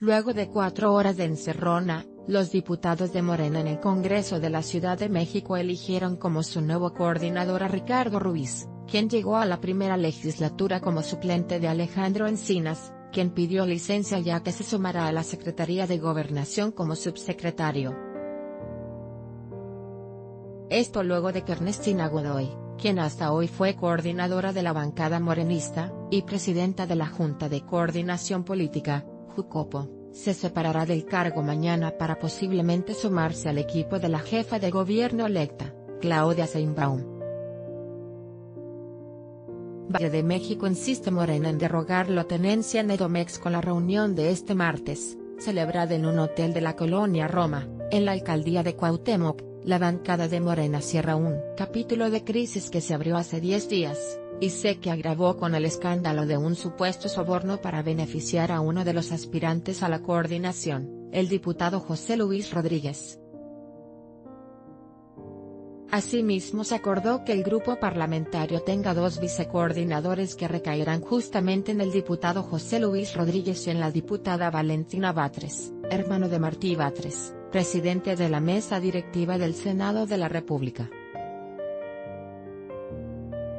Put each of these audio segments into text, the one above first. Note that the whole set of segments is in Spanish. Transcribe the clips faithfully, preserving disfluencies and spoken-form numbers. Luego de cuatro horas de encerrona, los diputados de Morena en el Congreso de la Ciudad de México eligieron como su nuevo coordinador a Ricardo Ruíz, quien llegó a la primera legislatura como suplente de Alejandro Encinas, quien pidió licencia ya que se sumará a la Secretaría de Gobernación como subsecretario. Esto luego de que Ernestina Godoy, quien hasta hoy fue coordinadora de la bancada morenista, y presidenta de la Junta de Coordinación Política, Jucopo, se separará del cargo mañana para posiblemente sumarse al equipo de la jefa de gobierno electa, Claudia Sheinbaum. Valle de México insiste Morena en derogar la tenencia en Edomex con la reunión de este martes, celebrada en un hotel de la Colonia Roma, en la alcaldía de Cuauhtémoc. La bancada de Morena cierra un capítulo de crisis que se abrió hace diez días, y se que agravó con el escándalo de un supuesto soborno para beneficiar a uno de los aspirantes a la coordinación, el diputado José Luis Rodríguez. Asimismo se acordó que el grupo parlamentario tenga dos vicecoordinadores que recaerán justamente en el diputado José Luis Rodríguez y en la diputada Valentina Batres, hermano de Martí Batres, presidente de la mesa directiva del Senado de la República.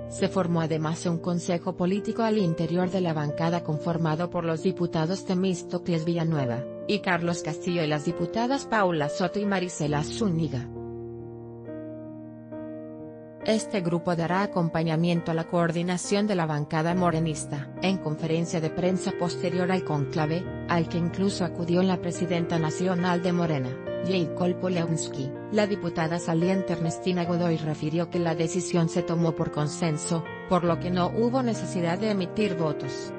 Se formó además un consejo político al interior de la bancada conformado por los diputados Temístocles Villanueva y Carlos Castillo y las diputadas Paula Soto y Marisela Zúñiga. Este grupo dará acompañamiento a la coordinación de la bancada morenista. En conferencia de prensa posterior al cónclave, al que incluso acudió la presidenta nacional de Morena, J. Kolpolewski, la diputada saliente Ernestina Godoy refirió que la decisión se tomó por consenso, por lo que no hubo necesidad de emitir votos.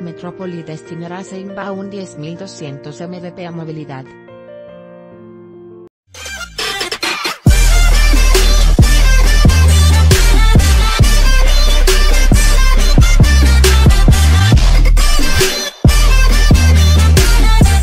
Metrópoli destinará a Sheinbaum diez mil doscientos M D P a movilidad.